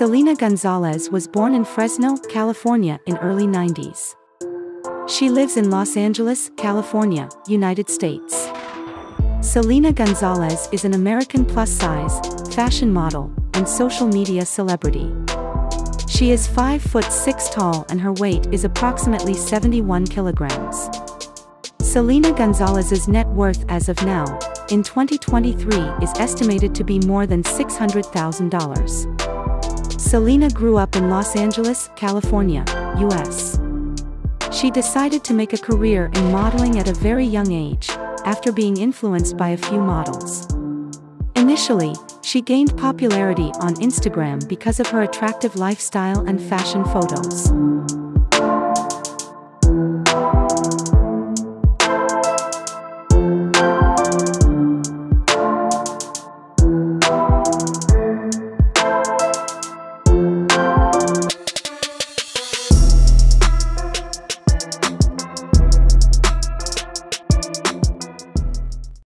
Selena Gonzalez was born in Fresno, California in early 90s. She lives in Los Angeles, California, United States. Selena Gonzalez is an American plus-size, fashion model, and social media celebrity. She is 5'6" tall and her weight is approximately 71 kilograms. Selena Gonzalez's net worth as of now, in 2023 is estimated to be more than $600,000. Selena grew up in Los Angeles, California, US. She decided to make a career in modeling at a very young age, after being influenced by a few models. Initially, she gained popularity on Instagram because of her attractive lifestyle and fashion photos.